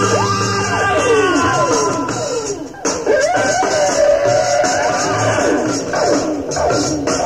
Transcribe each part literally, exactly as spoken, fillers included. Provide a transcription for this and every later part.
We'll be right back.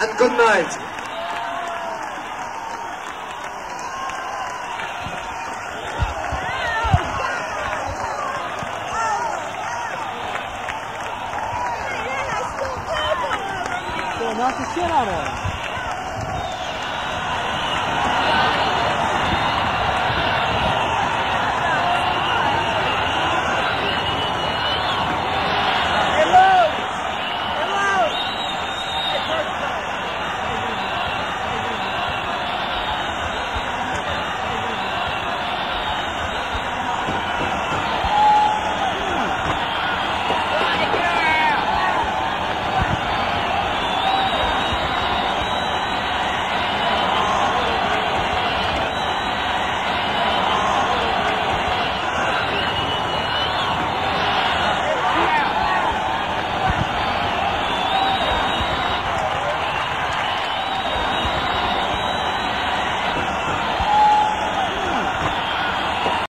and good night. Not to shit on her.